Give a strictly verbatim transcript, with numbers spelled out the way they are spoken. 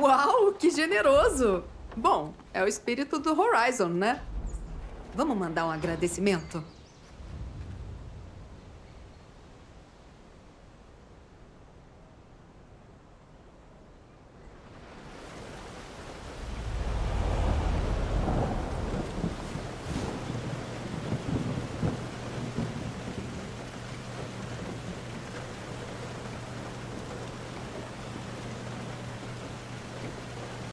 Uau, que generoso! Bom, é o espírito do Horizon, né? Vamos mandar um agradecimento?